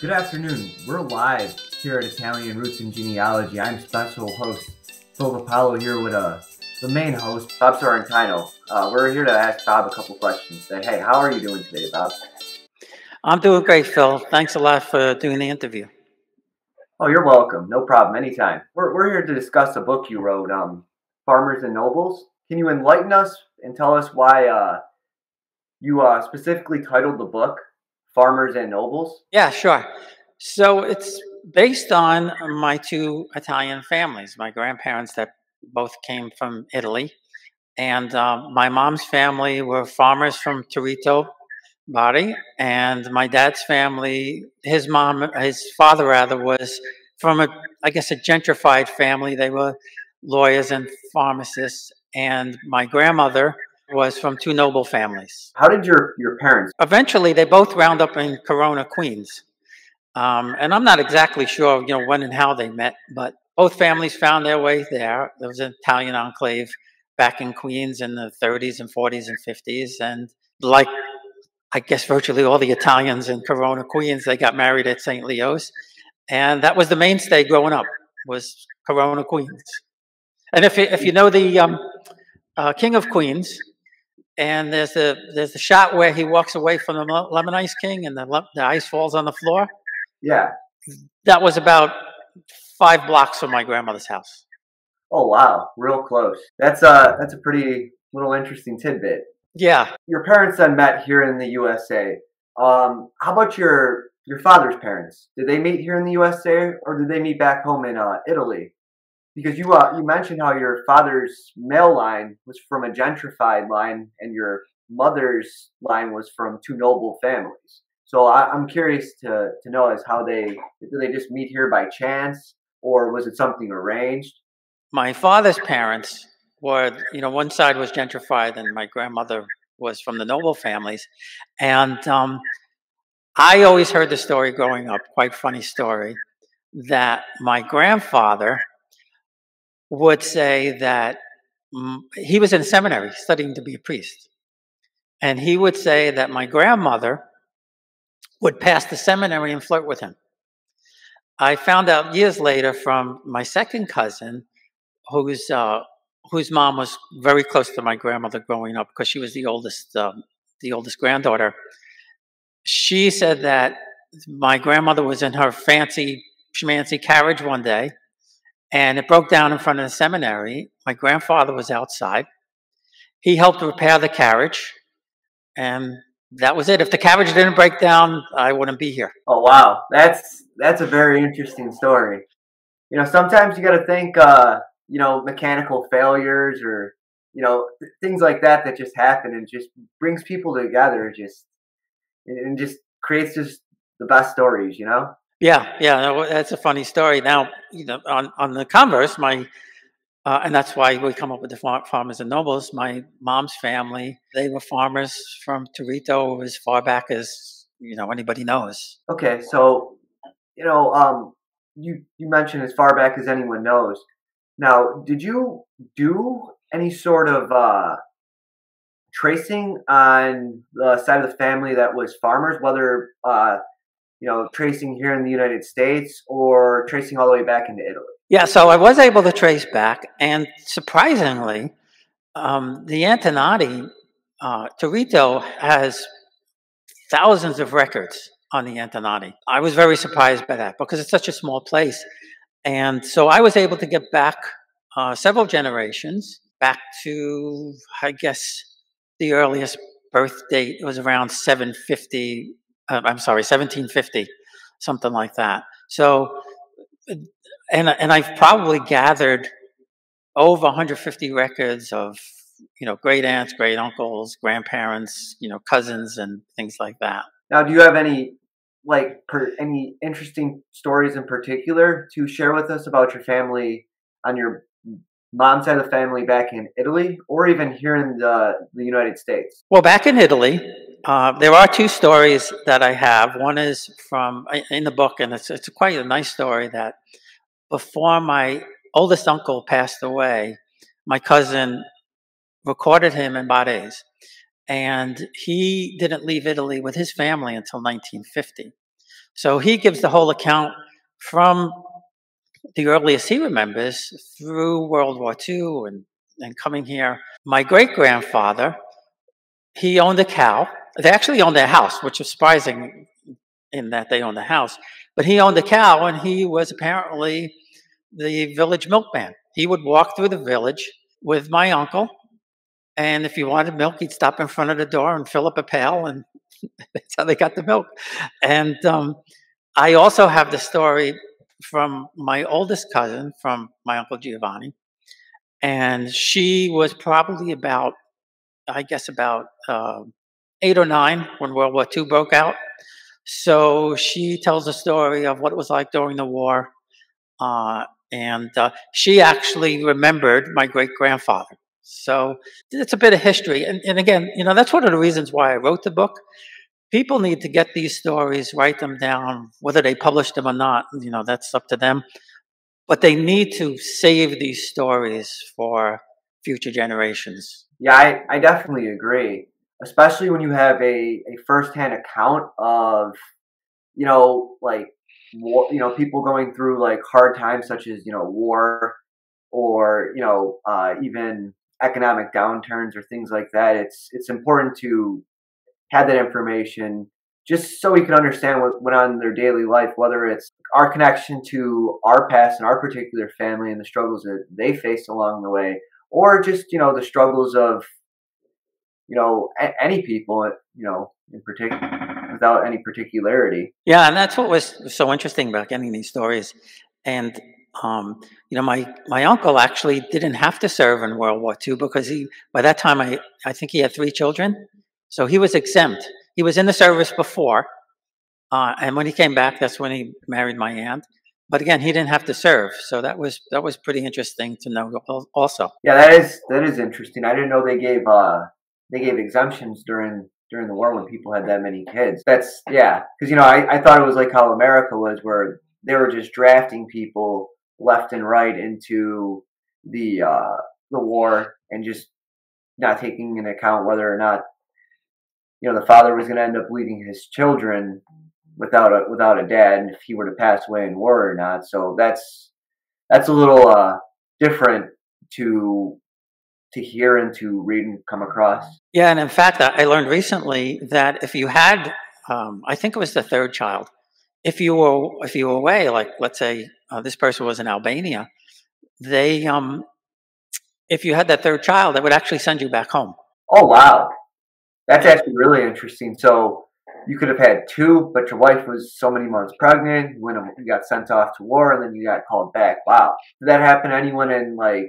Good afternoon. We're live here at Italian Roots and Genealogy. I'm special host Phil Apollo here with the main host, Bob Sorrentino. We're here to ask Bob a couple questions. Say, hey, how are you doing today, Bob? I'm doing great, Phil. Thanks a lot for doing the interview. Oh, you're welcome. No problem. Anytime. We're here to discuss a book you wrote, Farmers and Nobles. Can you enlighten us and tell us why you specifically titled the book Farmers and Nobles? Yeah, sure. So it's based on my two Italian families, my grandparents that both came from Italy. And my mom's family were farmers from Toritto, Bari, and my dad's family, his father was from I guess a gentrified family. They were lawyers and pharmacists, and my grandmother was from two noble families. How did your parents? Eventually, they both wound up in Corona, Queens, and I'm not exactly sure, you know, when and how they met, but both families found their way there. There was an Italian enclave back in Queens in the 30s and 40s and 50s, and like I guess virtually all the Italians in Corona, Queens, they got married at St. Leo's. And that was the mainstay growing up, was Corona, Queens. And if you know the King of Queens, and there's the shot where he walks away from the Lemon Ice King and the ice falls on the floor. Yeah. That was about 5 blocks from my grandmother's house. Oh, wow. Real close. That's a pretty little interesting tidbit. Yeah. Your parents then met here in the USA. How about your father's parents? Did they meet here in the USA, or did they meet back home in Italy? Because you mentioned how your father's male line was from a gentrified line and your mother's line was from two noble families. So I'm curious to know as how did they just meet here by chance, or was it something arranged? My father's parents were, you know, one side was gentrified and my grandmother was from the noble families. And I always heard the story growing up, quite funny story, that my grandfather would say that he was in seminary studying to be a priest. And he would say that my grandmother would pass the seminary and flirt with him. I found out years later from my second cousin, whose mom was very close to my grandmother growing up because she was the oldest granddaughter. She said that my grandmother was in her fancy schmancy carriage one day, and it broke down in front of the seminary. My grandfather was outside. He helped repair the carriage, and that was it. If the carriage didn't break down, I wouldn't be here. Oh, wow. That's a very interesting story. You know, sometimes you got to think you know, mechanical failures or, you know, things like that that just happen and just brings people together, and just creates just the best stories, you know? Yeah. Yeah. That's a funny story. Now, you know, on the converse, and that's why we come up with the Farmers and Nobles. My mom's family, they were farmers from Toritto as far back as, you know, anybody knows. Okay. So, you know, you mentioned as far back as anyone knows. Now, did you do any sort of tracing on the side of the family that was farmers, whether, you know, tracing here in the United States or tracing all the way back into Italy? Yeah, so I was able to trace back, and surprisingly, the Antenati, Toritto has thousands of records on the Antenati. I was very surprised by that because it's such a small place. And so I was able to get back several generations, back to, I guess, the earliest birth date. It was around 1750, something like that. So, and I've probably gathered over 150 records of, you know, great aunts, great uncles, grandparents, you know, cousins and things like that. Now, do you have any interesting stories in particular to share with us about your family on your mom's side of the family back in Italy, or even here in the United States? Well, back in Italy, there are two stories that I have. One is from in the book, and it's quite a nice story, that before my oldest uncle passed away, my cousin recorded him in Bades. And he didn't leave Italy with his family until 1950. So he gives the whole account from the earliest he remembers through World War II and coming here. My great-grandfather, he owned a cow. They actually owned a house, which is surprising in that they owned a house. But he owned a cow, and he was apparently the village milkman. He would walk through the village with my uncle, and if you wanted milk, he'd stop in front of the door and fill up a pail, and that's how they got the milk. And I also have the story from my oldest cousin, from my uncle Giovanni, and she was probably about, I guess, about 8 or 9 when World War II broke out. So she tells a story of what it was like during the war, and she actually remembered my great-grandfather. So it's a bit of history. And again, you know, that's one of the reasons why I wrote the book. People need to get these stories, write them down, whether they publish them or not, you know, that's up to them. But they need to save these stories for future generations. Yeah, I definitely agree, especially when you have a firsthand account of, you know, like, you know, people going through like hard times such as, you know, war or, you know, even economic downturns or things like that. It's important to have that information just so we can understand what went on in their daily life, whether it's our connection to our past and our particular family and the struggles that they faced along the way, or just, you know, the struggles of, you know, any people, you know, in particular, without any particularity. Yeah, and that's what was so interesting about getting these stories. And, you know, my uncle actually didn't have to serve in World War II because he, by that time, I think he had 3 children. So he was exempt. He was in the service before. And when he came back, that's when he married my aunt. But again, he didn't have to serve. So that was pretty interesting to know also. Yeah, that is interesting. I didn't know they gave exemptions during the war when people had that many kids. That's, yeah. Because, you know, I thought it was like how America was, where they were just drafting people left and right into the war and just not taking into account whether or not, you know, the father was going to end up leaving his children without a dad, and if he were to pass away in war or not. So that's a little different to hear and to read and come across. Yeah, and in fact, I learned recently that if you had, I think it was the 3rd child, if you were away, like let's say this person was in Albania, they, if you had that 3rd child, they would actually send you back home. Oh wow. That's actually really interesting. So you could have had 2, but your wife was so many months pregnant. When you got sent off to war, and then you got called back. Wow. Did that happen to anyone in like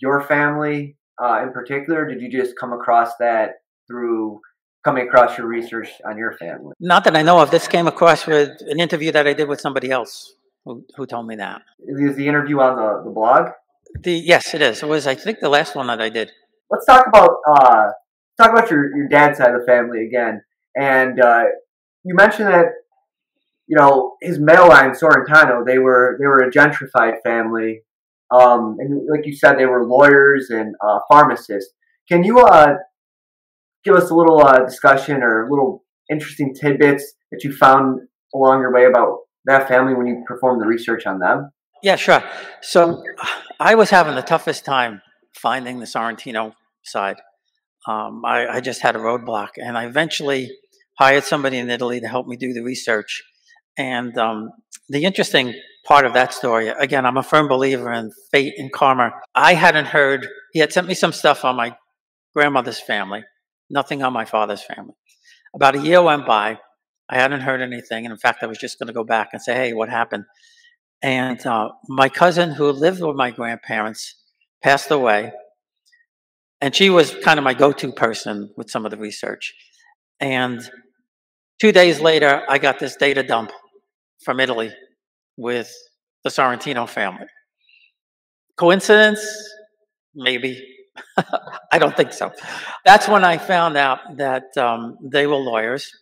your family in particular? Did you just come across that through coming across your research on your family? Not that I know of. This came across with an interview that I did with somebody else who told me that. Is the interview on the blog? Yes, it is. It was, I think, the last one that I did. Let's talk about... talk about your dad's side of the family again. And you mentioned that, you know, his male line, Sorrentino, they were a gentrified family. And like you said, they were lawyers and pharmacists. Can you give us a little discussion or little interesting tidbits that you found along your way about that family when you performed the research on them? Yeah, sure. So I was having the toughest time finding the Sorrentino side. I just had a roadblock, and I eventually hired somebody in Italy to help me do the research. And the interesting part of that story, again, I'm a firm believer in fate and karma. I hadn't heard, he had sent me some stuff on my grandmother's family, nothing on my father's family. About a year went by, I hadn't heard anything, and in fact, I was just going to go back and say, hey, what happened? And my cousin who lived with my grandparents passed away. And she was kind of my go-to person with some of the research. And 2 days later, I got this data dump from Italy with the Sorrentino family. Coincidence? Maybe. I don't think so. That's when I found out that they were lawyers.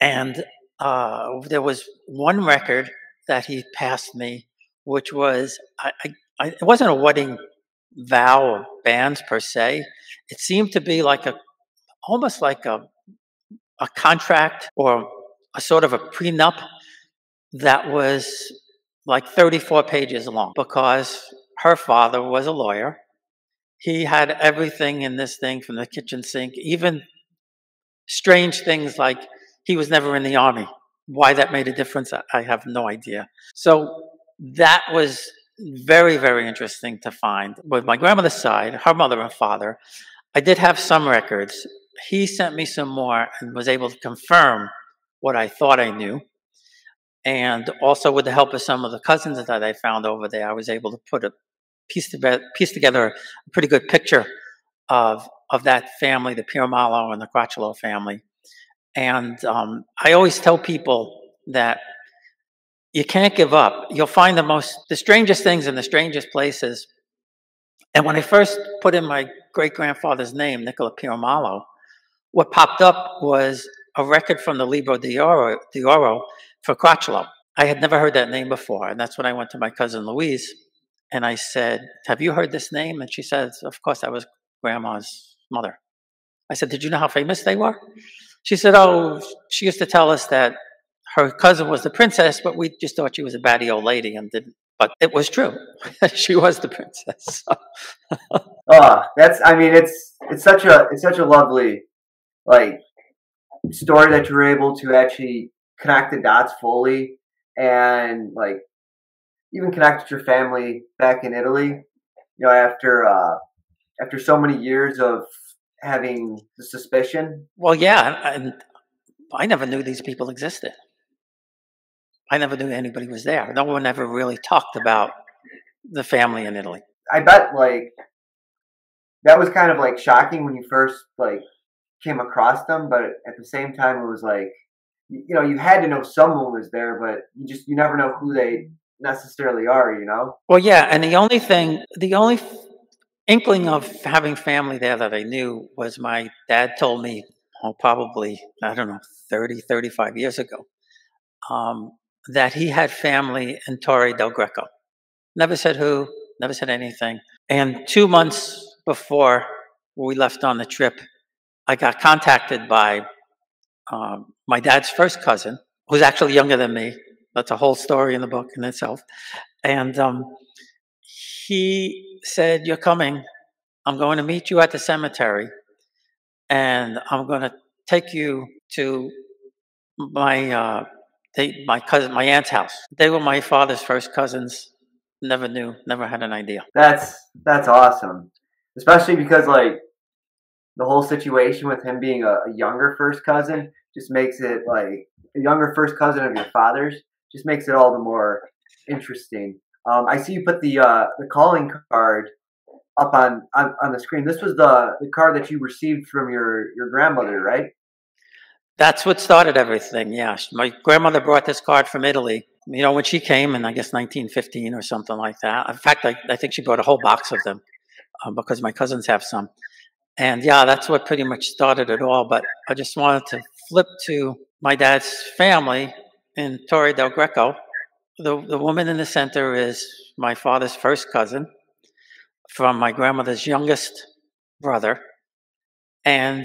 And there was one record that he passed me, which was, it wasn't a wedding vow or bands per se. It seemed to be like almost like a contract or a sort of a prenup that was like 34 pages long because her father was a lawyer. He had everything in this thing from the kitchen sink, even strange things like he was never in the army. Why that made a difference, I have no idea. So that was very, very interesting to find. With my grandmother's side, her mother and father, I did have some records. He sent me some more and was able to confirm what I thought I knew. And also with the help of some of the cousins that I found over there, I was able to put a piece together a pretty good picture of that family, the Piromallo and the Caracciolo family. And I always tell people that you can't give up. You'll find the strangest things in the strangest places. And when I first put in my great-grandfather's name, Nicola Piromallo, what popped up was a record from the Libro di Oro for Caracciolo. I had never heard that name before, and that's when I went to my cousin Louise, and I said, have you heard this name? And she says, of course, that was Grandma's mother. I said, did you know how famous they were? She said, oh, she used to tell us that her cousin was the princess, but we just thought she was a batty old lady and didn't. But it was true. She was the princess. Oh, that's, I mean, it's such a lovely, like, story that you're able to actually connect the dots fully and, like, even connect with your family back in Italy. You know, after so many years of having the suspicion. Well, yeah, and I never knew these people existed. I never knew anybody was there. No one ever really talked about the family in Italy. I bet, like, that was kind of, like, shocking when you first, like, came across them. But at the same time, it was like, you know, you had to know someone was there, but you never know who they necessarily are, you know? Well, yeah. And the only inkling of having family there that I knew was my dad told me, oh, probably, I don't know, 30, 35 years ago. That he had family in Torre del Greco. Never said who, never said anything. And 2 months before we left on the trip, I got contacted by my dad's first cousin, who's actually younger than me. That's a whole story in the book in itself. And he said, you're coming. I'm going to meet you at the cemetery. And I'm going to take you to my aunt's house. They were my father's first cousins. Never knew, never had an idea. That's awesome. Especially because, like, the whole situation with him being a younger first cousin just makes it, like, a younger first cousin of your father's just makes it all the more interesting. I see you put the calling card up on the screen. This was the card that you received from your grandmother, right? That's what started everything, yeah. My grandmother brought this card from Italy. You know, when she came in, I guess, 1915 or something like that. In fact, I think she brought a whole box of them because my cousins have some. And, yeah, that's what pretty much started it all. But I just wanted to flip to my dad's family in Torre del Greco. The woman in the center is my father's first cousin from my grandmother's youngest brother. And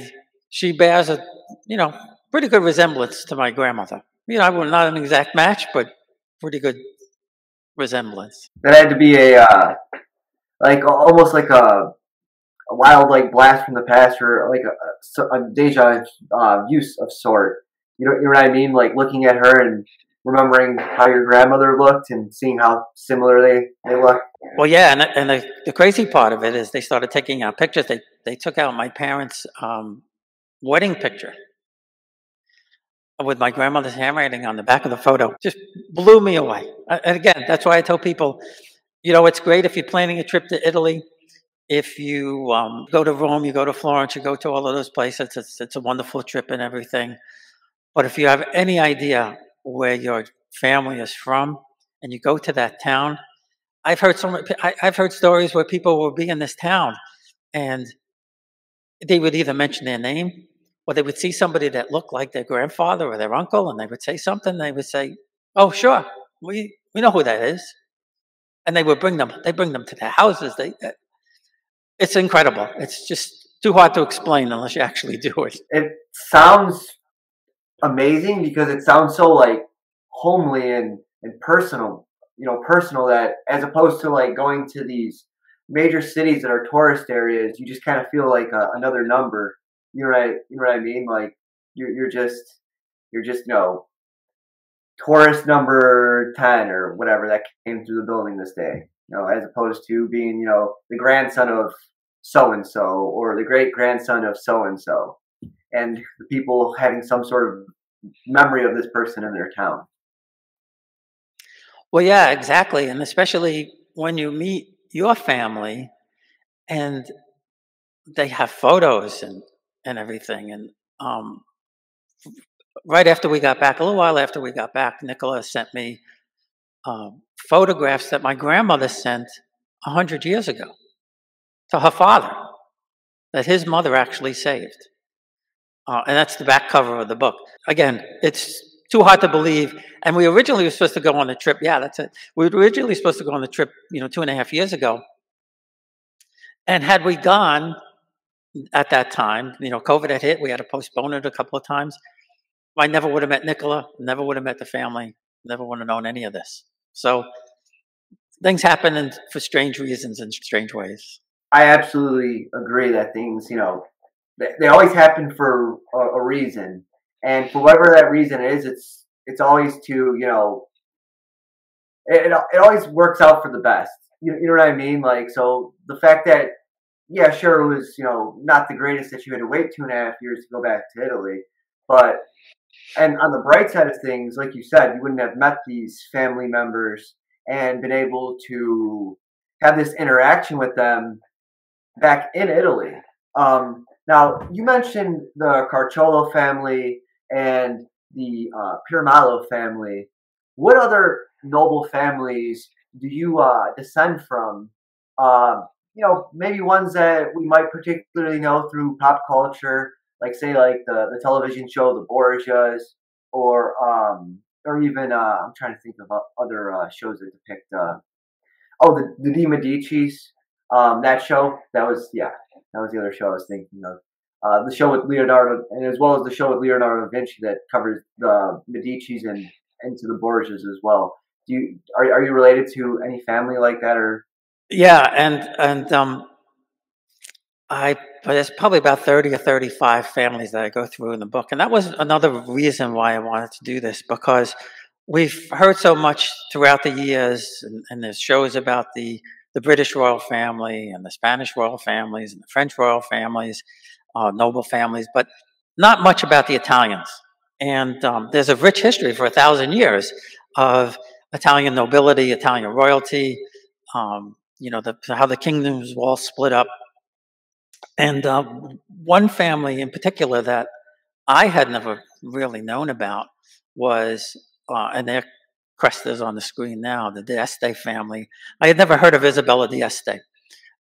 she bears a, you know, pretty good resemblance to my grandmother. You know, not an exact match, but pretty good resemblance. That had to be a, like, almost like a wild, like, blast from the past, or like a deja use of sort. You know what I mean? Like, looking at her and remembering how your grandmother looked and seeing how similar they looked. Well, yeah, and the crazy part of it is they started taking out pictures. They took out my parents' wedding picture with my grandmother's handwriting on the back of the photo. Just blew me away. And again, that's why I tell people, you know, it's great if you're planning a trip to Italy. If you go to Rome, you go to Florence, you go to all of those places, it's a wonderful trip and everything. But if you have any idea where your family is from and you go to that town, I've heard stories where people will be in this town and they would either mention their name, or they would see somebody that looked like their grandfather or their uncle, and they would say something. They would say, "Oh, sure, we know who that is," and they bring them to their houses. It's incredible. It's just too hard to explain unless you actually do it. It sounds amazing because it sounds so like homely and personal, you know, personal, that as opposed to like going to these major cities that are tourist areas, you just kind of feel like another number. You know what I mean? Like you're just no tourist number 10 or whatever that came through the building this day. You know, as opposed to being, you know, the grandson of so and so or the great grandson of so and the people having some sort of memory of this person in their town. Well, yeah, exactly. And especially when you meet your family and they have photos and everything. And right after we got back, a little while after we got back, Nicola sent me photographs that my grandmother sent 100 years ago to her father that his mother actually saved. And that's the back cover of the book. Again, it's too hard to believe. And we originally were supposed to go on the trip. Yeah, that's it. We were originally supposed to go on the trip, you know, 2.5 years ago. And had we gone at that time, you know, COVID had hit. We had to postpone it a couple of times. I never would have met Nicola, never would have met the family, never would have known any of this. So things happen for strange reasons in strange ways. I absolutely agree that things, you know, they always happen for a reason. And for whatever that reason is, it's always to, you know, it always works out for the best. You know what I mean? Like, so the fact that, yeah, sure, it was, you know, not the greatest that you had to wait 2.5 years to go back to Italy. But, and on the bright side of things, like you said, you wouldn't have met these family members and been able to have this interaction with them back in Italy. Now, you mentioned the Caracciolo family and the Piromallo family. What other noble families do you descend from? You know, maybe ones that we might particularly know through pop culture, like say like the television show The Borgias, or even I'm trying to think of other shows that depict the De Medicis. That show, that was the other show I was thinking of. The show with Leonardo, and as well as the show with Leonardo da Vinci that covers the Medicis and to the Borgias as well. Are you related to any family like that, or? Yeah, there's probably about 30 or 35 families that I go through in the book, and that was another reason why I wanted to do this, because we've heard so much throughout the years, and there's shows about the British royal family and the Spanish royal families and the French royal families, noble families, but not much about the Italians. And there's a rich history for 1,000 years of Italian nobility, Italian royalty, you know, how the kingdoms were all split up. And one family in particular that I had never really known about was, and their crest is on the screen now, the D'Este family. I had never heard of Isabella D'Este.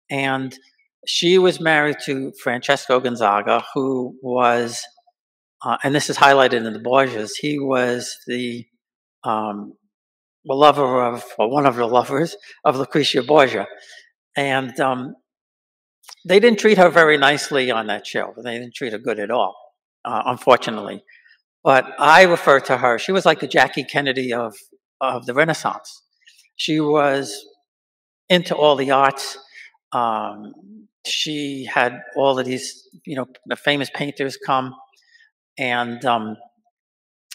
And she was married to Francesco Gonzaga, who was, and this is highlighted in the Borgias, he was the one of the lovers of Lucrezia Borgia. And they didn't treat her very nicely on that show. They didn't treat her good at all, unfortunately. But I refer to her, she was like the Jackie Kennedy of the Renaissance. She was into all the arts. She had all of these, you know, the famous painters come, and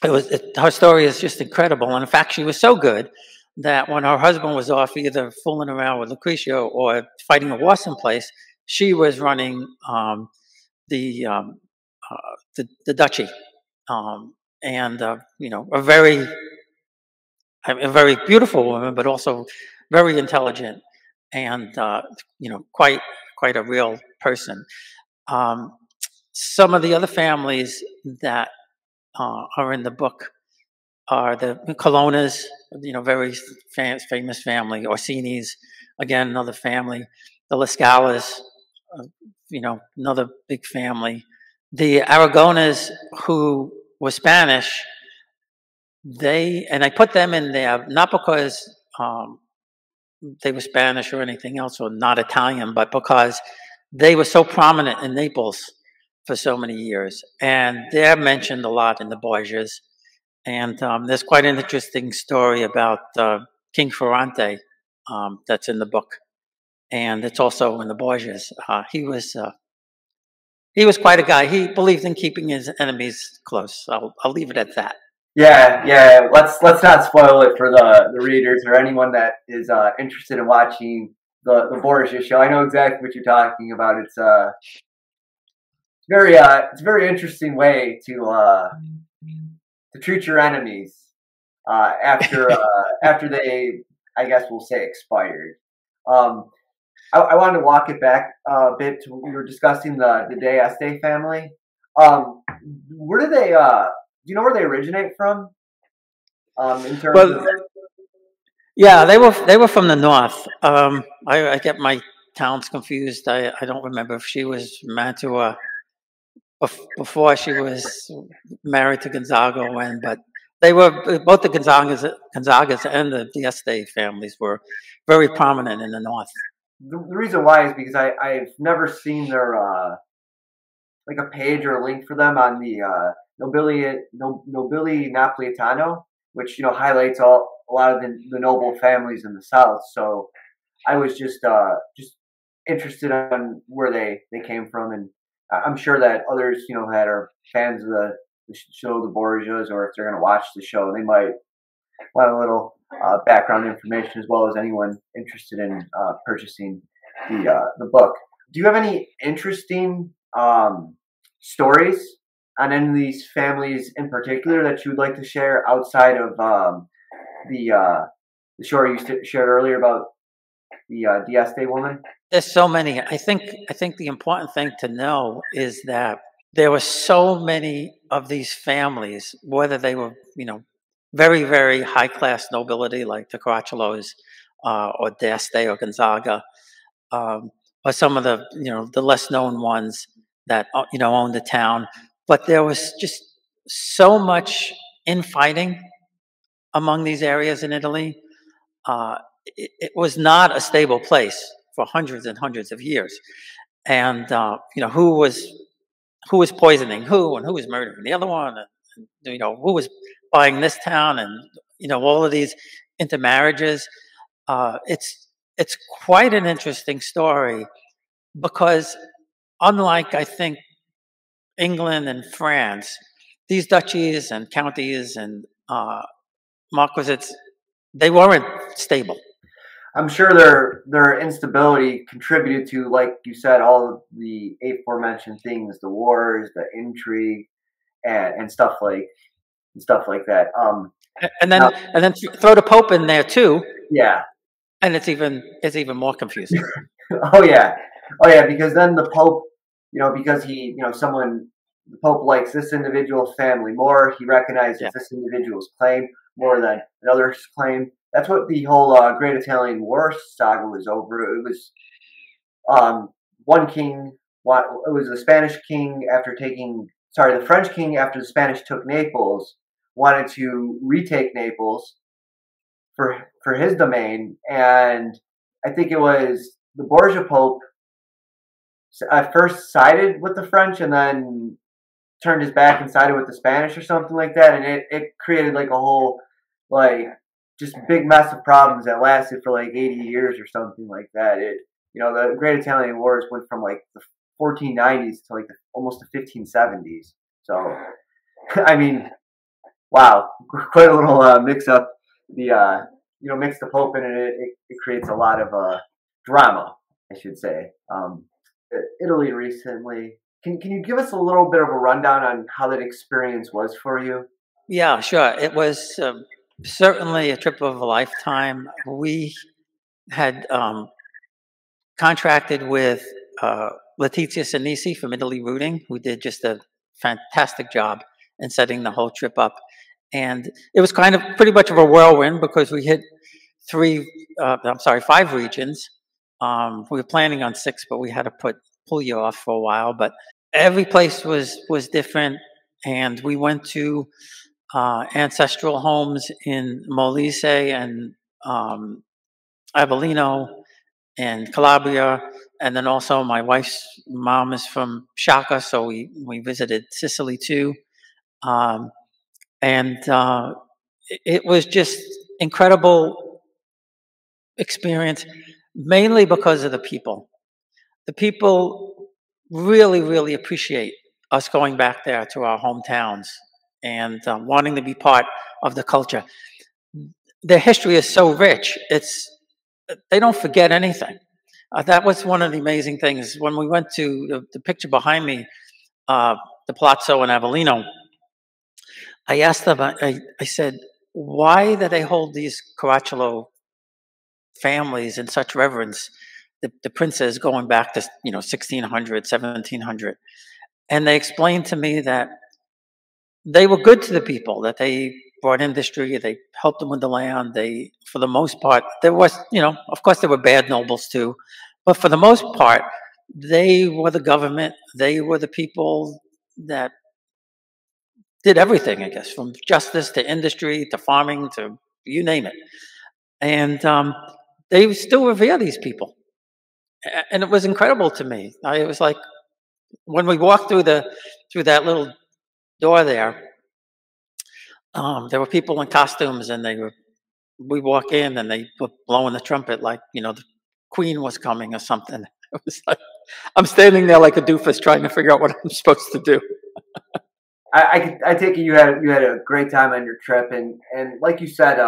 her story is just incredible. And in fact, she was so good that when her husband was off either fooling around with Lucrezia or fighting a war someplace, she was running the duchy, you know, a very beautiful woman, but also very intelligent and you know, quite a real person. Some of the other families that are in the book are the Colonnas, you know, very famous family. Orsinis, again, another family. The La Scalas, you know, another big family. The Aragonas, who were Spanish, and I put them in there, not because they were Spanish or anything else, or not Italian, but because they were so prominent in Naples for so many years. And they're mentioned a lot in the Borgias. And there's quite an interesting story about King Ferrante that's in the book. And it's also in the Borgias. He was quite a guy. He believed in keeping his enemies close. I'll leave it at that. Yeah, yeah. Let's not spoil it for the readers or anyone that is interested in watching the Borgia show. I know exactly what you're talking about. It's a very interesting way to treat your enemies after after they, I guess we'll say, expired. I wanted to walk it back a bit to what we were discussing, the De Este family. Where do they, do you know where they originate from? In terms of... Yeah, they were from the north. I get my towns confused. I don't remember if she was Mantua before she was married to Gonzaga when, but they were, both the Gonzagas and the De Este families were very prominent in the north. The reason why is because I've never seen their, like a page or a link for them on the Nobili Napolitano, which, you know, highlights a lot of the noble families in the South. So I was just interested on where they came from. And I'm sure that others, you know, that are fans of the show, the Borgias, or if they're going to watch the show, they might want a little... background information, as well as anyone interested in purchasing the book. Do you have any interesting stories on any of these families in particular that you would like to share outside of the story you shared earlier about the De Este woman? There's so many. I think the important thing to know is that there were so many of these families, whether they were, you know, very, very high-class nobility like the Caracciolo's or De Este or Gonzaga, or some of the, you know, the less-known ones that, you know, owned the town. But there was just so much infighting among these areas in Italy. It was not a stable place for hundreds and hundreds of years. And, you know, who was poisoning who and who was murdering the other one, and, you know, who was... buying this town, and, you know, all of these intermarriages. It's quite an interesting story, because unlike, I think, England and France, these duchies and counties and marquisates, they weren't stable. I'm sure their instability contributed to, like you said, all of the aforementioned things, the wars, the intrigue, and stuff like that. And then throw the Pope in there too. Yeah. And it's even more confusing. Oh yeah. Oh yeah. Because then the Pope, you know, because he, you know, the Pope likes this individual's family more. He recognizes this individual's claim more than another's claim. That's what the whole Great Italian War saga was over. It was one king. It was the Spanish king the French king, after the Spanish took Naples, wanted to retake Naples for his domain, and I think it was the Borgia Pope at first sided with the French and then turned his back and sided with the Spanish or something like that, and it created like a whole just big mess of problems that lasted for like 80 years or something like that. You know, the Great Italian Wars went from like the 1490s to like almost the 1570s. So, I mean, wow, quite a little mix up. You know, mix the Pope in, and it creates a lot of drama, I should say. Italy recently. Can you give us a little bit of a rundown on how that experience was for you? Yeah, sure. It was certainly a trip of a lifetime. We had contracted with Letizia Sinisi from Italy Rooting, who did just a fantastic job in setting the whole trip up. And it was kind of pretty much of a whirlwind, because we hit five regions. We were planning on six, but we had to put Puglia off for a while. But every place was different. And we went to ancestral homes in Molise and Avellino and Calabria, And then also my wife's mom is from Shaka, so we visited Sicily too. It was just incredible experience, mainly because of the people. The people really, really appreciate us going back there to our hometowns and wanting to be part of the culture. Their history is so rich. They don't forget anything. That was one of the amazing things. When we went to the picture behind me, the Palazzo in Avellino, I asked them, I said, why do they hold these Caracciolo families in such reverence? The princes going back to, 1600, 1700. And they explained to me that they were good to the people, that they brought industry, they helped them with the land. They, for the most part, there was, of course there were bad nobles too, but for the most part, they were the government, they were the people that did everything, I guess, from justice to industry to farming to you name it. And they still revere these people. And it was incredible to me. It was like, when we walked through that little door there, there were people in costumes, and we walk in and they were blowing the trumpet like, the queen was coming or something. It was like, I'm standing there like a doofus trying to figure out what I'm supposed to do. I take it you had a great time on your trip, and like you said,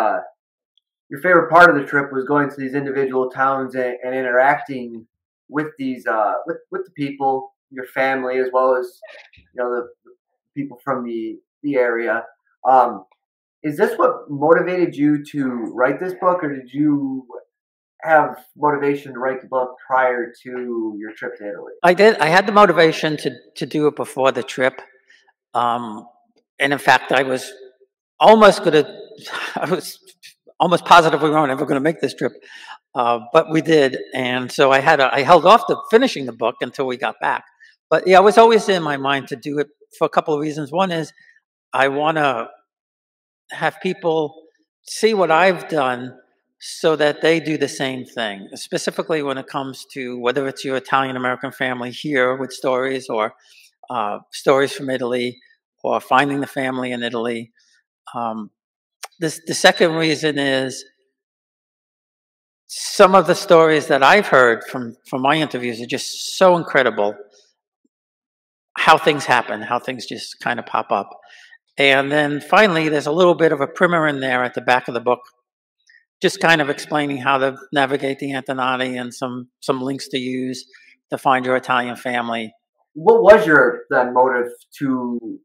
your favorite part of the trip was going to these individual towns and interacting with these with the people, your family, as well as the people from the area. Is this what motivated you to write this book, or did you have motivation to write the book prior to your trip to Italy? I did. I had the motivation to do it before the trip. And in fact, I was almost positive we weren't ever going to make this trip, but we did. And so I held off to finishing the book until we got back. But yeah, it was always in my mind to do it for a couple of reasons. One is, I want to have people see what I've done so that they do the same thing, specifically when it comes to whether it's your Italian-American family here with stories, or stories from Italy, or finding the family in Italy. The second reason is some of the stories that I've heard from my interviews are just so incredible. How things happen, how things just kind of pop up. And then finally, there's a little bit of a primer in there at the back of the book, just kind of explaining how to navigate the Antenati and some links to use to find your Italian family. What was your motive to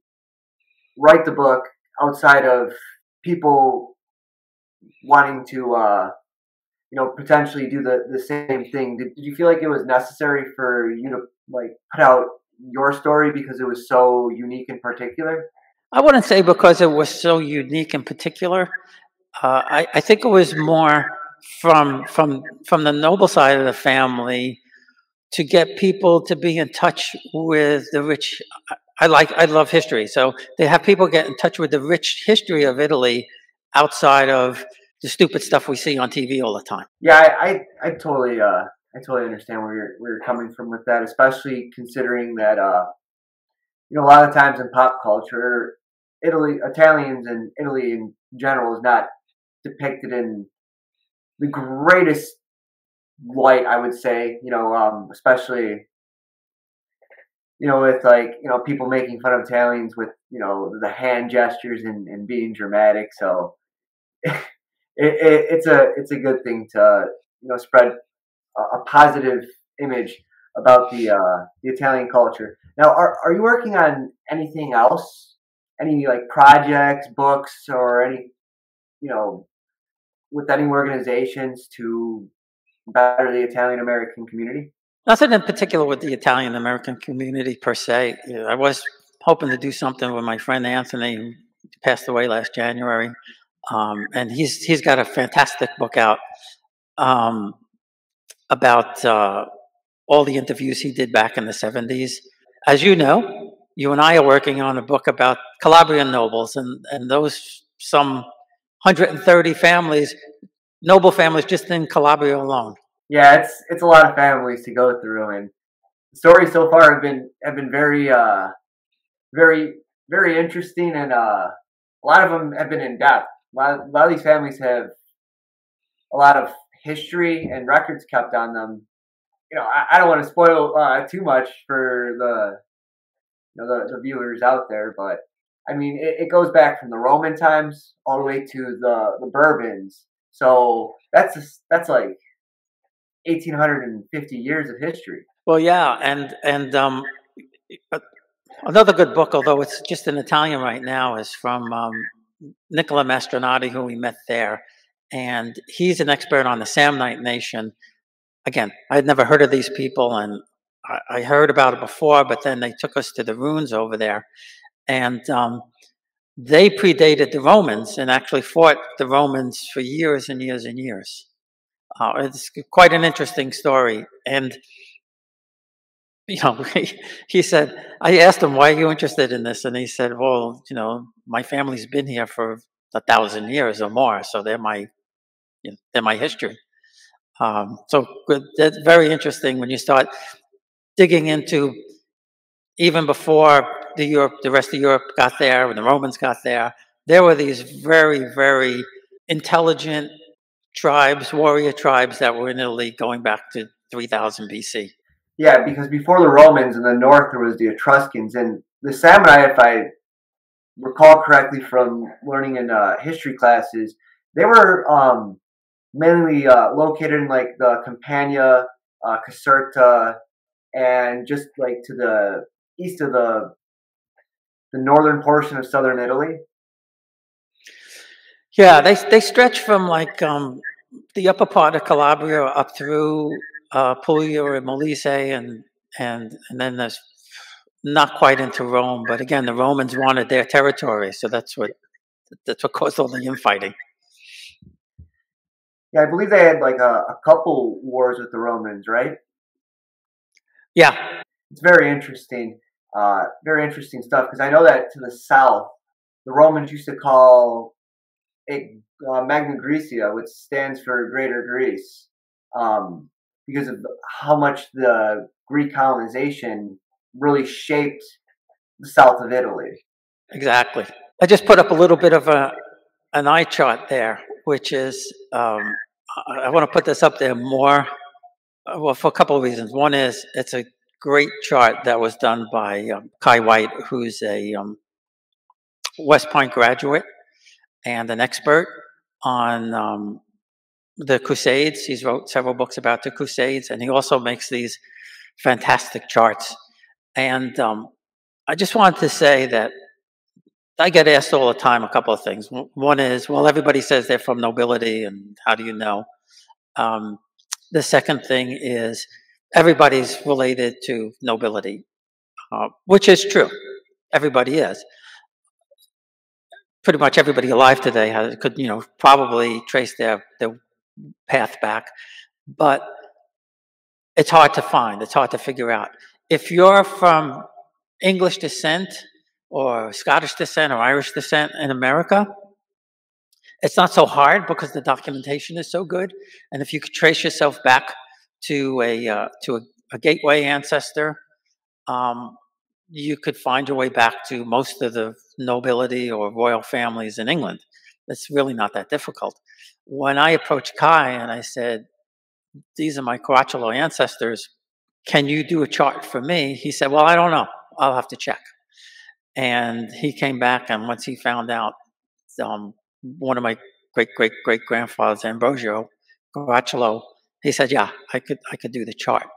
write the book outside of people wanting to, potentially do the same thing? Did you feel like it was necessary for you to put out your story because it was so unique in particular? I wouldn't say because it was so unique in particular. I think it was more from the noble side of the family to get people to be in touch with the rich. I love history, so they have people get in touch with the rich history of Italy outside of the stupid stuff we see on TV all the time. Yeah, I totally I totally understand where you're coming from with that, especially considering that a lot of times in pop culture, Italians and Italy in general is not depicted in the greatest light, I would say, especially, with people making fun of Italians with, the hand gestures and being dramatic. So it's a good thing to, spread a positive image about the Italian culture. Now, are you working on anything else? Any projects, books, or any, with any organizations to better the Italian American community? Nothing in particular with the Italian American community per se. I was hoping to do something with my friend Anthony, who passed away last January, and he's got a fantastic book out about all the interviews he did back in the 70s. As you know, you and I are working on a book about Calabrian nobles and those some 130 families, noble families just in Calabria alone. Yeah, it's a lot of families to go through, and the stories so far have been very, very interesting, and a lot of them have been in depth. A lot of these families have a lot of history and records kept on them. You know, I don't want to spoil too much for the viewers out there, but I mean, it goes back from the Roman times all the way to the Bourbons. So that's like 1,850 years of history. Well, yeah, and another good book, although it's just in Italian right now, is from Nicola, who we met there, and he's an expert on the Samnite nation. Again, I had never heard of these people, and I heard about it before, but then they took us to the ruins over there, and they predated the Romans and actually fought the Romans for years and years and years. It's quite an interesting story. And you know, he said, I asked him, why are you interested in this? And he said, well, you know, my family's been here for 1,000 years or more, so they're my history. So that's very interesting when you start digging into even before the rest of Europe got there, when the Romans got there. There were these very, very intelligent tribes, warrior tribes that were in Italy going back to 3000 BC. Yeah, because before the Romans in the north, there was the Etruscans. And the Samni, if I recall correctly from learning in history classes, they were mainly located in like the Campania, Caserta, and just like to the east of the northern portion of southern Italy. Yeah, they stretch from like the upper part of Calabria up through Puglia and Molise, and then there's not quite into Rome, but again, the Romans wanted their territory, so that's what caused all the infighting. Yeah, I believe they had like a couple wars with the Romans, right? Yeah, it's very interesting stuff, because I know that to the south, the Romans used to call it Magna Graecia, which stands for Greater Greece. Because of how much the Greek colonization really shaped the south of Italy. Exactly. I just put up a little bit of an eye chart there, which is, I want to put this up there more, well, for a couple of reasons. One is, it's a great chart that was done by Kai White, who's a West Point graduate and an expert on the Crusades. He's wrote several books about the Crusades, and he also makes these fantastic charts. And I just wanted to say that I get asked all the time a couple of things. One is, well, everybody says they're from nobility, and how do you know? The second thing is, everybody's related to nobility, which is true. Everybody is. Pretty much everybody alive today could, you know, probably trace their path back, but it's hard to find. It's hard to figure out. If you're from English descent or Scottish descent or Irish descent in America, it's not so hard because the documentation is so good. And if you could trace yourself back to a gateway ancestor, you could find your way back to most of the nobility or royal families in England. It's really not that difficult. When I approached Kai and I said, these are my Caracciolo ancestors, can you do a chart for me? He said, well, I don't know. I'll have to check. And he came back, and once he found out one of my great-great-great-grandfathers, Ambrogio Caracciolo, he said, yeah, I could do the chart.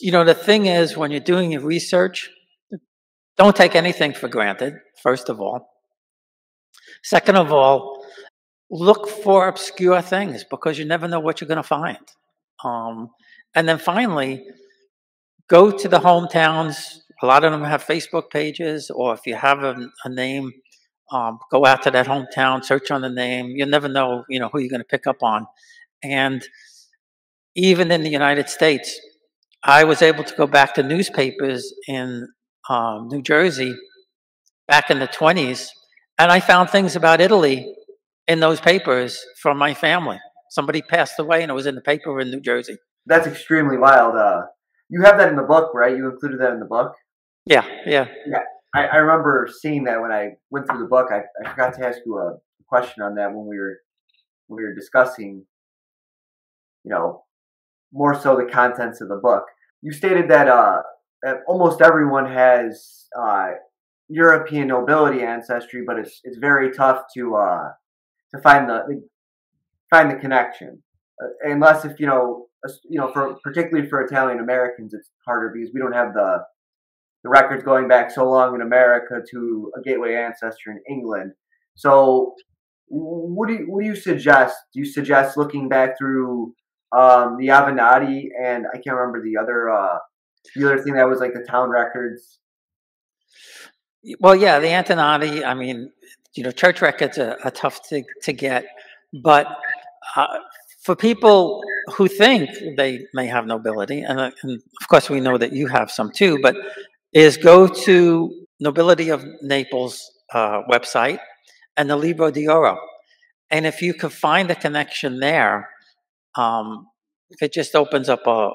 You know, the thing is, when you're doing your research, don't take anything for granted, first of all. Second of all, look for obscure things, because you never know what you're going to find. And then finally, go to the hometowns. A lot of them have Facebook pages, or if you have a name, go out to that hometown, search on the name. You'll never know, you know, who you're going to pick up on. And even in the United States, I was able to go back to newspapers in New Jersey back in the 1920s, and I found things about Italy in those papers from my family. Somebody passed away and it was in the paper in New Jersey. That's extremely wild. You have that in the book, right? You included that in the book? Yeah, yeah. Yeah. I remember seeing that when I went through the book. I forgot to ask you a question on that when we were discussing, you know, more so the contents of the book. You stated that that almost everyone has European nobility ancestry, but it's very tough to find the connection, unless if you know particularly for Italian Americans, it's harder because we don't have the records going back so long in America to a gateway ancestor in England. So what do you suggest? Do you suggest looking back through the Avenatti, and I can't remember the other thing that was like the town records? Well, yeah, the Antenati, I mean, you know, church records are tough to get, but for people who think they may have nobility, and of course we know that you have some too, but is go to Nobility of Naples website and the Libro di Oro. And if you can find a connection there, it just opens up a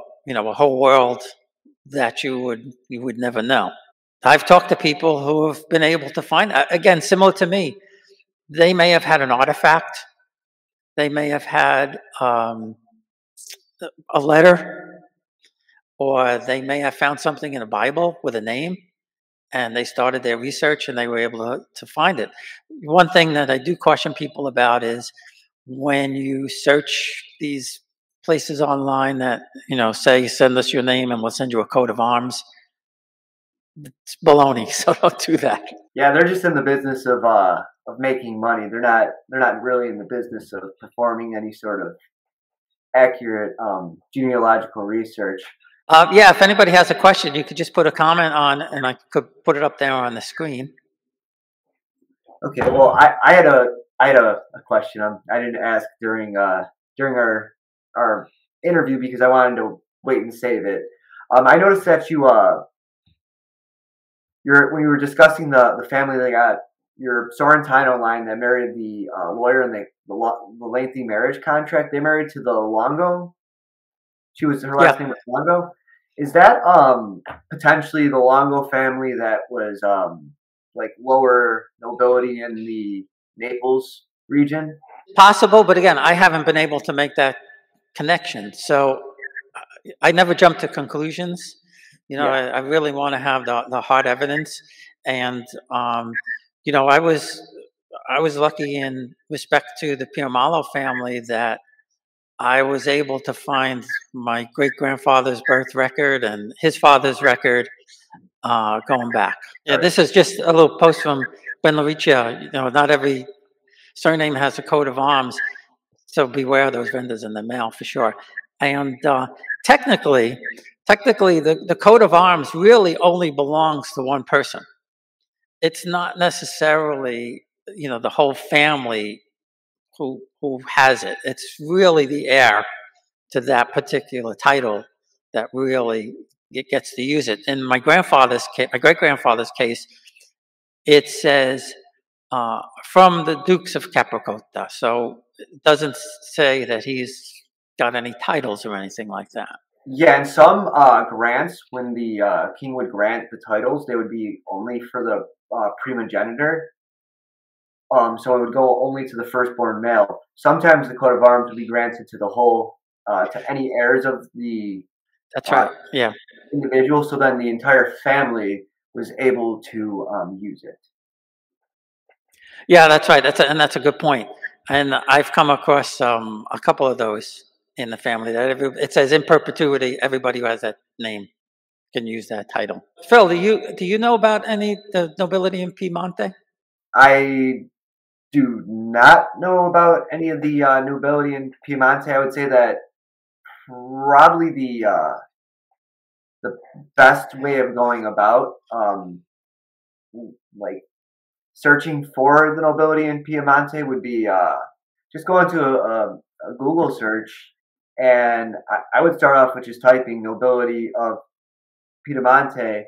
whole world that you would never know. I've talked to people who have been able to find, again, similar to me, they may have had an artifact. They may have had a letter, or they may have found something in a Bible with a name, and they started their research and they were able to find it. One thing that I do caution people about is when you search these places online that, you know, say, send us your name and we'll send you a coat of arms. It's baloney, so don't do that. Yeah, they're just in the business of making money. They're not really in the business of performing any sort of accurate genealogical research. Yeah, if anybody has a question, you could just put a comment on, and I could put it up there on the screen. Okay. Well, I had a question. I didn't ask during our interview because I wanted to wait and save it. I noticed that you when you were discussing the family that got your Sorrentino line that married the lawyer and the lengthy marriage contract, they married to the Longo. Her last name was Longo. Is that potentially the Longo family that was like lower nobility in the Naples region? Possible, but again, I haven't been able to make that connection, so I never jump to conclusions. You know, yeah. I really want to have the hard evidence, and you know, I was lucky in respect to the Piromallo family that I was able to find my great-grandfather's birth record and his father's record going back. Yeah, this is just a little post from Benlaricia. You know, not every surname has a coat of arms, so beware those vendors in the mail for sure. And technically, the coat of arms really only belongs to one person. It's not necessarily, you know, the whole family who has it. It's really the heir to that particular title that really gets to use it. In my grandfather's case, my great-grandfather's case, it says from the Dukes of Capricotta. So it doesn't say that he's got any titles or anything like that. Yeah, and some grants, when the king would grant the titles, they would be only for the primogenitor. So it would go only to the firstborn male. Sometimes the coat of arms would be granted to the whole, to any heirs of the individual. So then the entire family was able to use it. Yeah, that's right. That's a good point. And I've come across a couple of those in the family that it says in perpetuity, everybody who has that name can use that title. Phil, do you know about any the nobility in Piemonte? I do not know about any of the nobility in Piemonte. I would say that probably the best way of going about like searching for the nobility in Piemonte would be just go into a Google search. And I would start off with just typing nobility of Piemonte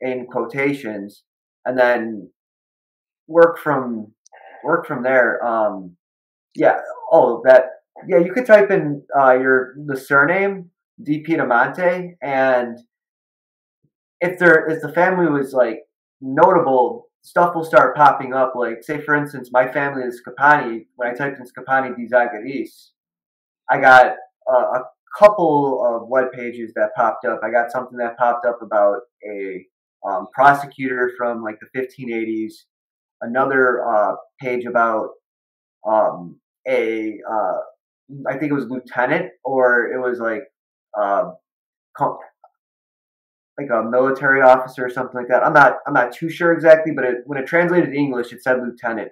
in quotations, and then work from there. Yeah, all of that. Yeah, you could type in the surname di Piedamonte, and if the family was like notable, stuff will start popping up. Like, say for instance, my family is Scopani. When I typed in Scopani di Zagaris, I got a couple of web pages that popped up. I got something that popped up about a prosecutor from like the 1580s. Another page about I think it was lieutenant, or it was like a military officer or something like that. I'm not too sure exactly, but when it translated to English, it said lieutenant.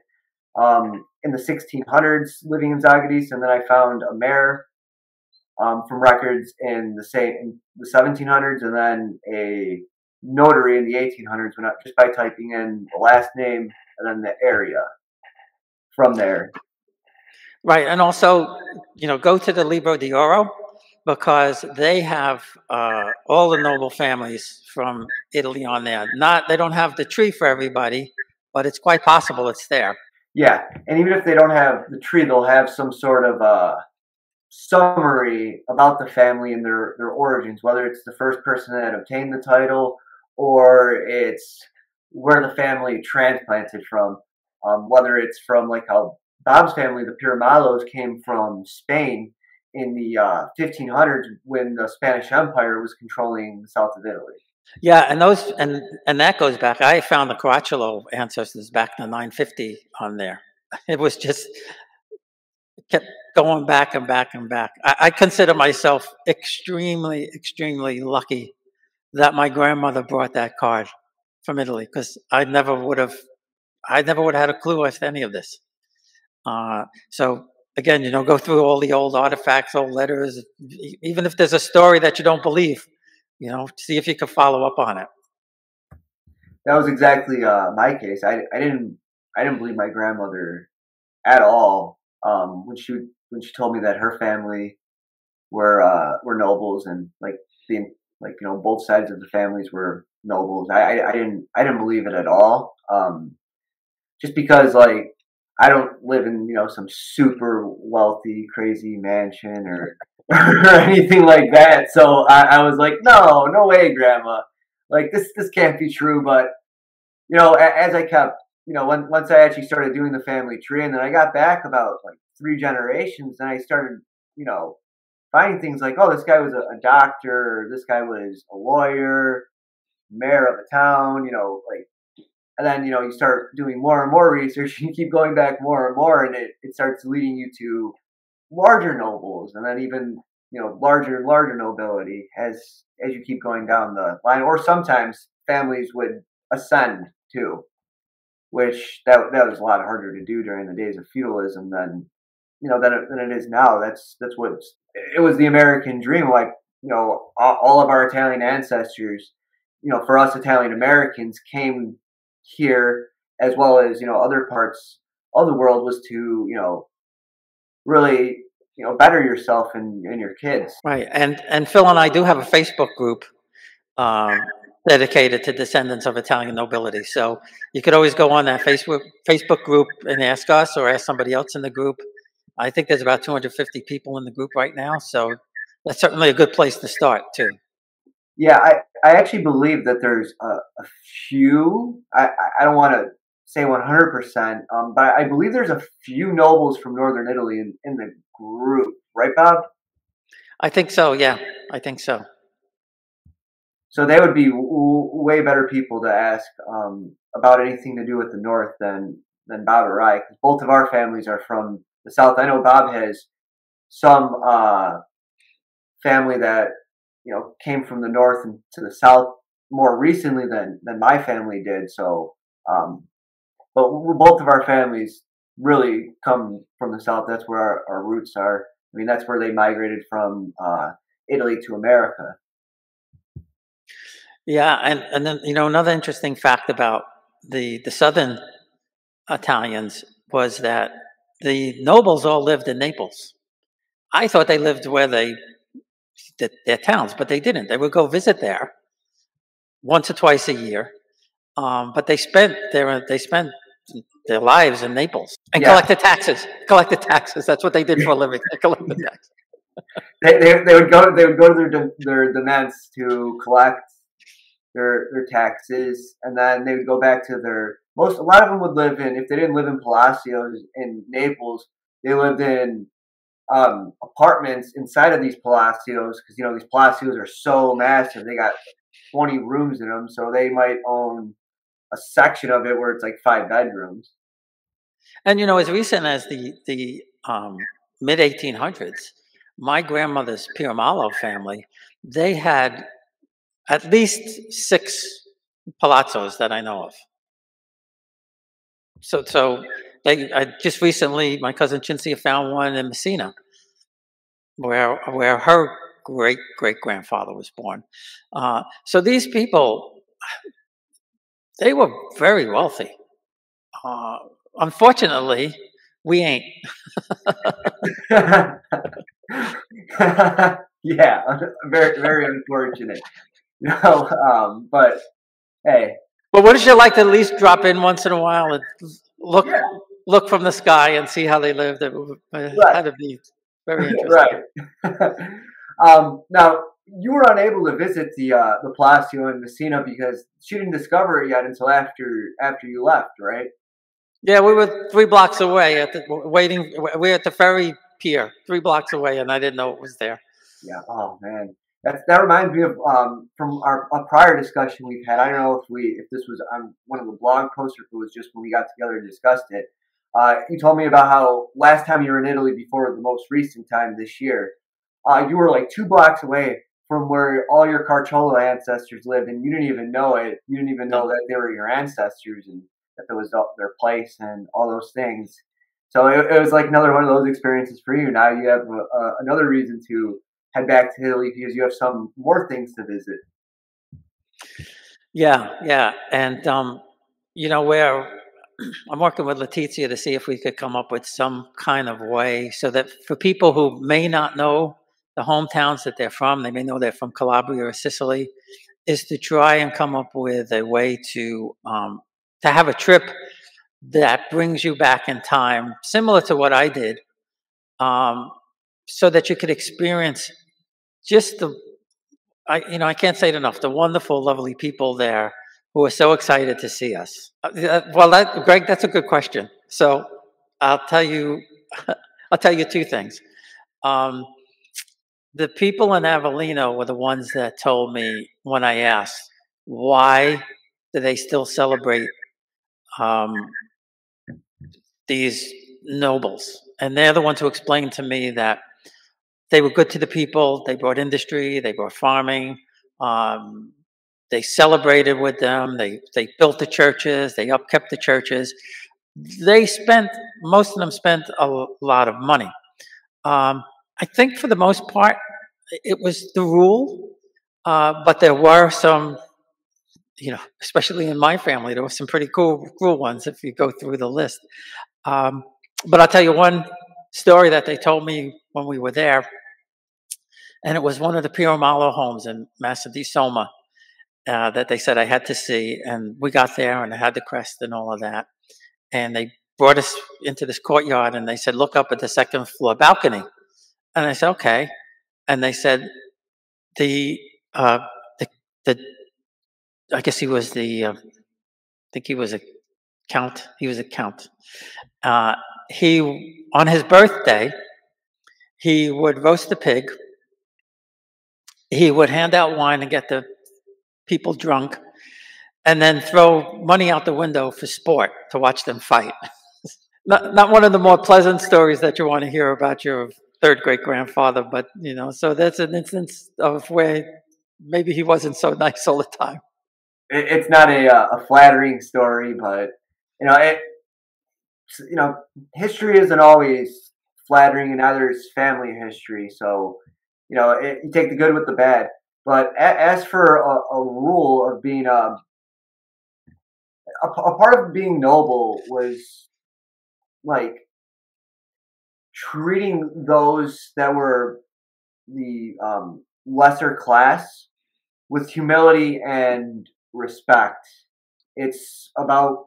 In the 1600s, living in Zagadis, and then I found a mayor from records in the 1700s, and then a notary in the 1800s. Just by typing in the last name and then the area from there. Right, and also, you know, go to the Libro di Oro, because they have all the noble families from Italy on there. They don't have the tree for everybody, but it's quite possible it's there. Yeah, and even if they don't have the tree, they'll have some sort of summary about the family and their origins, whether it's the first person that obtained the title or it's where the family transplanted from, whether it's from like how Bob's family, the Piromallos, came from Spain in the 1500s when the Spanish Empire was controlling the south of Italy. Yeah, and those and that goes back. I found the Caracciolo ancestors back to 950 on there. It was just kept going back and back and back. I consider myself extremely, extremely lucky that my grandmother brought that card from Italy, because I never would have had a clue as to any of this. So again, you know, go through all the old artifacts, old letters, even if there's a story that you don't believe, you know, see if you can follow up on it. That was exactly my case. I didn't believe my grandmother at all when she told me that her family were nobles, and like both sides of the families were nobles. I didn't believe it at all. Just because like I don't live in, you know, some super wealthy, crazy mansion or anything like that. So I was like, no way, Grandma. Like, this can't be true. But, you know, as I kept, you know, once I actually started doing the family tree, and then I got back about, like, 3 generations, and I started, you know, finding things like, oh, this guy was a doctor, this guy was a lawyer, mayor of a town, you know, like. And then, you know, you start doing more and more research, you keep going back more and more, and it starts leading you to larger nobles, and then even, you know, larger and larger nobility as you keep going down the line. Or sometimes families would ascend too, which that was a lot harder to do during the days of feudalism than, you know, than it is now. That's what it was, the American dream. Like, you know, all of our Italian ancestors, you know, for us Italian Americans, came here, as well as, you know, other parts of the world, was to, you know, really, you know, better yourself and your kids. Right. And Phil and I do have a Facebook group dedicated to descendants of Italian nobility. So you could always go on that Facebook group and ask us or ask somebody else in the group. I think there's about 250 people in the group right now. So that's certainly a good place to start too. Yeah, I actually believe that there's a few, I don't want to say 100%, but I believe there's a few nobles from Northern Italy in the group. Right, Bob? I think so, yeah. I think so. So they would be way better people to ask about anything to do with the North than Bob or I, because both of our families are from the South. I know Bob has some family that, you know, came from the north and to the south more recently than my family did. So, but both of our families really come from the south. That's where our roots are. I mean, that's where they migrated from Italy to America. Yeah, and then, you know, another interesting fact about the southern Italians was that the nobles all lived in Naples. I thought they lived where they their towns, but they didn't. They would go visit there once or twice a year, but they spent their lives in Naples and collected taxes. That's what they did for a living. They collected taxes. They would go to their demands to collect their taxes, and then they would go back to their most. A lot of them would live in, if they didn't live in palacios in Naples, they lived in apartments inside of these palacios, because you know these palacios are so massive. They got 20 rooms in them, so they might own a section of it where it's like 5 bedrooms. And you know, as recent as the mid 1800s. My grandmother's Piromallo family, they had at least 6 palazzos that I know of. So they, just recently, my cousin Cinzia found one in Messina, where her great-great-grandfather was born. So these people, they were very wealthy. Unfortunately, we ain't. Yeah, very, very unfortunate. You know, but hey. But wouldn't you like to at least drop in once in a while and look from the sky and see how they lived? It had to be very interesting. Right. Now, you were unable to visit the Palacio in Messina because she didn't discover it yet until after you left, right? Yeah, we were 3 blocks away waiting. We were at the ferry pier, 3 blocks away, and I didn't know it was there. Yeah. Oh man, that reminds me of from a prior discussion we've had. I don't know if this was on one of the blog posts or if it was just when we got together and discussed it. You told me about how last time you were in Italy before the most recent time this year, you were like 2 blocks away from where all your Caracciolo ancestors lived, and you didn't even know it. You didn't even know that they were your ancestors and that there was their place and all those things. So it was like another one of those experiences for you. Now you have another reason to head back to Italy because you have some more things to visit. Yeah, yeah. And, you know, I'm working with Letizia to see if we could come up with some kind of way so that for people who may not know the hometowns that they're from, they may know they're from Calabria or Sicily, is to try and come up with a way to have a trip that brings you back in time, similar to what I did, so that you could experience just I can't say it enough, the wonderful, lovely people there who are so excited to see us. Well, Greg, that's a good question. So I'll tell you 2 things. The people in Avellino were the ones that told me when I asked, why do they still celebrate these nobles? And they're the ones who explained to me that they were good to the people. They brought industry. They brought farming. They celebrated with them. They built the churches. They upkept the churches. Most of them spent a lot of money. I think for the most part, it was the rule. But there were some, you know, especially in my family, there were some pretty cool ones if you go through the list. But I'll tell you one story that they told me when we were there, and it was one of the Piromallo homes in Massa di Soma that they said I had to see. And we got there, and I had the crest and all of that. And they brought us into this courtyard, and they said, look up at the 2nd floor balcony. And I said, okay. And they said, I guess he was I think he was a count. He was a count. He, on his birthday, he would roast the pig. He would hand out wine and get the people drunk, and then throw money out the window for sport to watch them fight. Not one of the more pleasant stories that you want to hear about your 3rd great-grandfather, but, you know, so that's an instance of where maybe he wasn't so nice all the time. It's not a flattering story, but you know, history isn't always flattering, and neither is family history. So, you know, you take the good with the bad. But as for a rule of being a part of being noble was like treating those that were the lesser class with humility and respect. It's about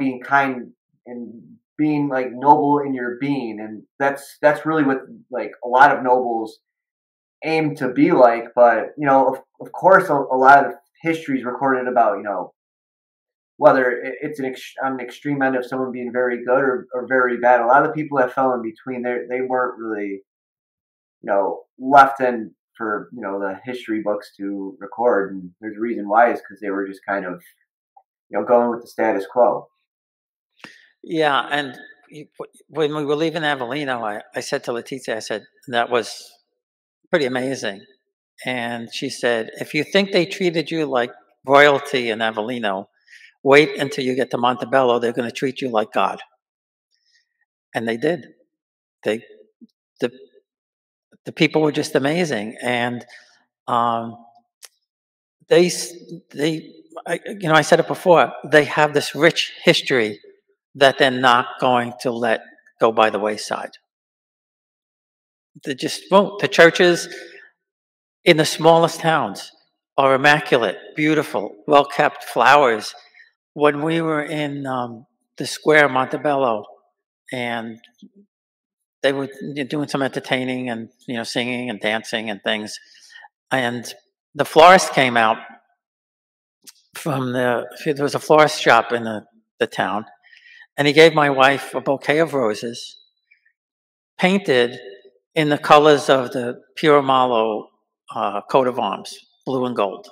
being kind and being like noble in your being, and that's really what like a lot of nobles aim to be like. But you know, of course, a lot of history is recorded about, you know, whether it's on an extreme end of someone being very good or very bad. A lot of people that fell in between, they weren't really, you know, left in for, you know, the history books to record. And there's a reason why, is because they were just kind of, you know, going with the status quo. Yeah, and when we were leaving Avellino, I said to Letizia, I said, that was pretty amazing. And she said, if you think they treated you like royalty in Avellino, wait until you get to Montebello, they're going to treat you like God. And they did. The people were just amazing. And you know, I said it before, they have this rich history that they're not going to let go by the wayside. They just won't. The churches in the smallest towns are immaculate, beautiful, well-kept, flowers. When we were in the square of Montebello, and they were doing some entertaining and, you know, singing and dancing and things, and the florist came out from there was a florist shop in the town, and he gave my wife a bouquet of roses painted in the colors of the Piromallo coat of arms, blue and gold.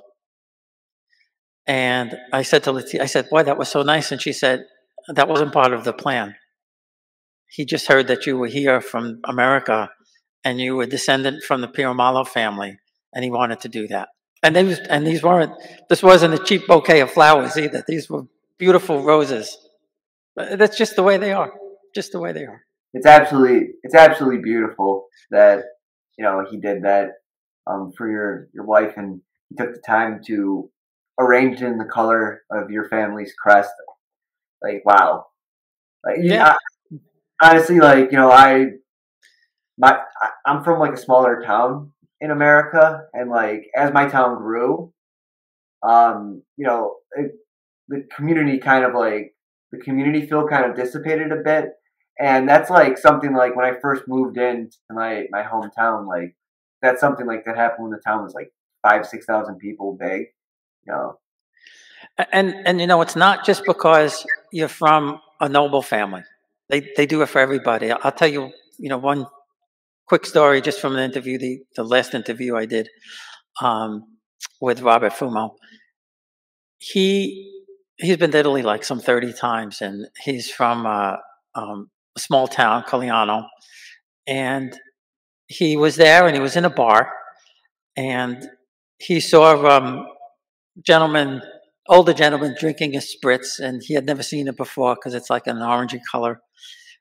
And I said to Letizia, I said, boy, that was so nice. And she said, that wasn't part of the plan. He just heard that you were here from America and you were descendant from the Piromallo family, and he wanted to do that. And this wasn't a cheap bouquet of flowers either. These were beautiful roses. That's just the way they are. Just the way they are. It's absolutely beautiful that, you know, he did that for your wife, and he took the time to arranged in the color of your family's crest. Like, wow. Like, yeah. Honestly, like, you know, I'm from like a smaller town in America, and like as my town grew, you know, the community feel kind of dissipated a bit, and that's like something like when I first moved into my hometown, like that's something like that happened when the town was like 5,000 to 6,000 people big. No. And you know, it's not just because you're from a noble family. They do it for everybody. I'll tell you, you know, one quick story just from an interview, the last interview I did with Robert Fumo. He's been to Italy like some 30 times, and he's from a small town, Coliano, and he was there and he was in a bar, and he saw older gentleman drinking a spritz, and he had never seen it before because it's like an orangey color.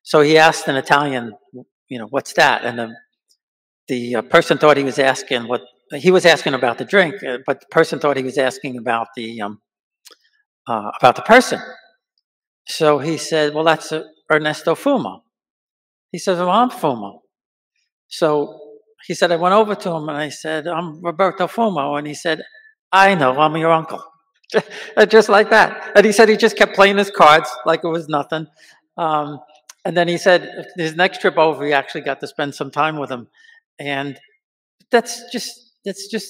So he asked an Italian, you know, what's that? And the person thought he was asking about the drink, but the person thought he was asking about the person. So he said, well, that's Ernesto Fumo. He says, well, I'm Fumo. So he said, I went over to him and I said, I'm Roberto Fumo. And he said, I know, I'm your uncle. Just like that. And he said he just kept playing his cards like it was nothing. And then he said his next trip over, he actually got to spend some time with him. And that's just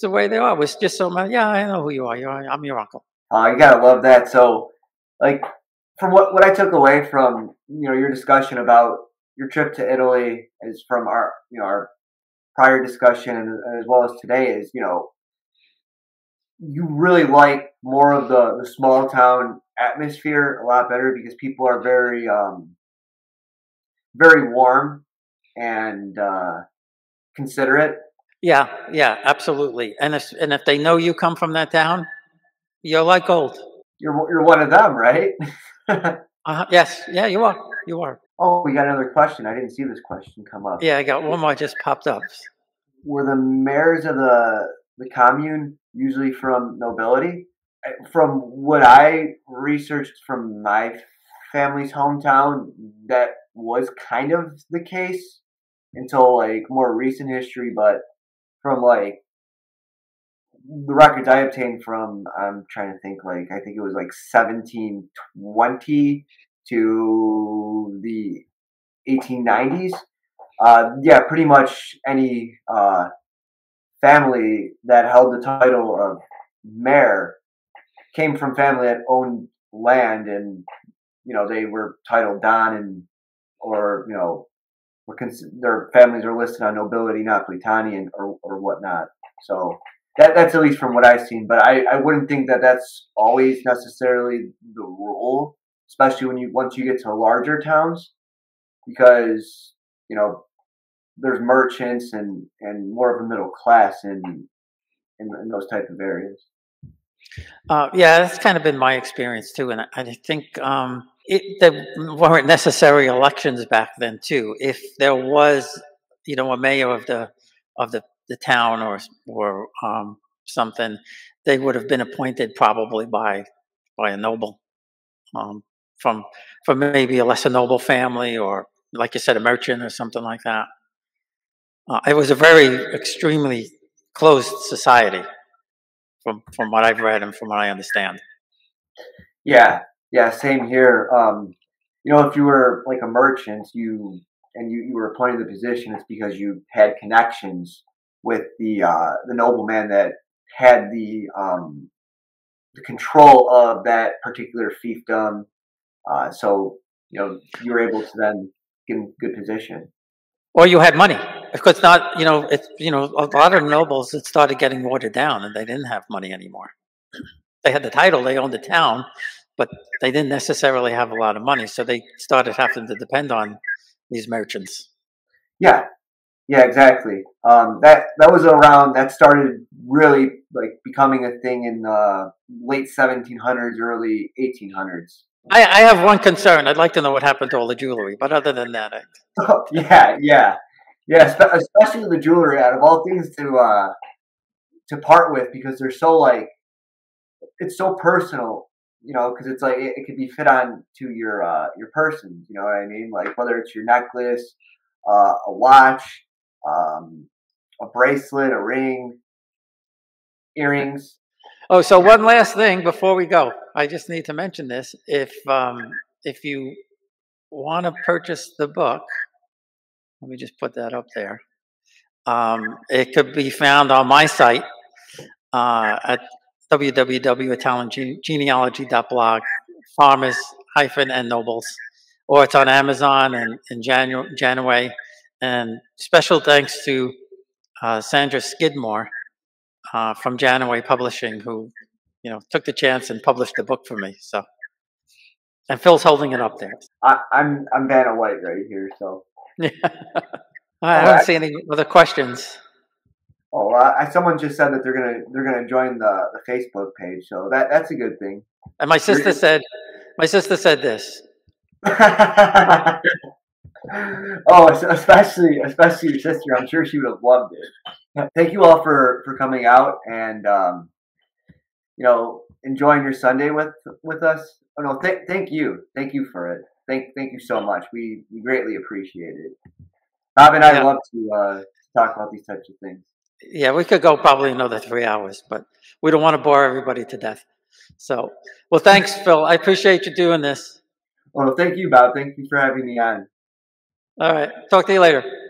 the way they are. It was just so much, yeah, I know who you are. I'm your uncle. You got to love that. So, like, from what I took away from, you know, your discussion about your trip to Italy is from our, you know, our prior discussion, and as well as today, is, you know, you really like more of the small town atmosphere a lot better, because people are very, very warm and considerate. Yeah, yeah, absolutely. And if they know you come from that town, you're like gold. You're one of them, right? Yes, yeah, you are. You are. Oh, we got another question. I didn't see this question come up. Yeah, I got one more just popped up. Were the mayors of the commune usually from nobility? From what I researched from my family's hometown, that was kind of the case until like more recent history. But from like the records I obtained from, I'm trying to think, like I think it was like 1720 to the 1890s, yeah, pretty much any family that held the title of mayor came from family that owned land, and you know, they were titled Don, and or you know, were their families are listed on nobility, not Plitanian or whatnot. So that's at least from what I've seen, but I wouldn't think that that's always necessarily the rule, especially when you once you get to larger towns, because you know there's merchants and more of a middle class in those type of areas. Yeah, that's kind of been my experience too, and I think there weren't necessary elections back then too. If there was, you know, a mayor of the town or something, they would have been appointed probably by a noble, from maybe a lesser noble family, or like you said, a merchant or something like that. It was a very extremely closed society, from what I've read and from what I understand. Yeah, yeah, same here. You know, if you were like a merchant, you were appointed the position, it's because you had connections with the nobleman that had the control of that particular fiefdom. So you know, you were able to then get in a good position. Or you had money. Of course, not, you know, it's, you know, a lot of nobles, it started getting watered down and they didn't have money anymore. They had the title, they owned the town, but they didn't necessarily have a lot of money. So they started having to depend on these merchants. Yeah. Yeah, exactly. That was around, that started really like becoming a thing in the late 1700s, early 1800s. I have one concern. I'd like to know what happened to all the jewelry, but other than that, yeah, especially the jewelry, out of all things to part with, because they're so like, it's so personal, you know, because it's like it could be fit on to your person, you know what I mean? Like whether it's your necklace, a watch, a bracelet, a ring, earrings. Oh, so one last thing before we go. I just need to mention this. If you want to purchase the book, let me just put that up there. It could be found on my site at www.italiangenealogy.blog, farmers-and-nobles, or it's on Amazon in January. And special thanks to Sandra Skidmore from January Publishing, who, you know, took the chance and published the book for me. So, and Phil's holding it up there. I'm Vanna White right here. So, yeah. I don't see any other questions. Oh, someone just said that they're gonna join the Facebook page. So that's a good thing. And my sister said this. Oh, so especially your sister. I'm sure she would have loved it. Thank you all for coming out and you know, enjoying your Sunday with us. Oh no, thank you for it. Thank you so much. We greatly appreciate it. Bob and I love to talk about these types of things. Yeah, we could go probably another 3 hours, but we don't want to bore everybody to death. So, well, thanks, Phil. I appreciate you doing this. Well, thank you, Bob. Thank you for having me on. All right. Talk to you later.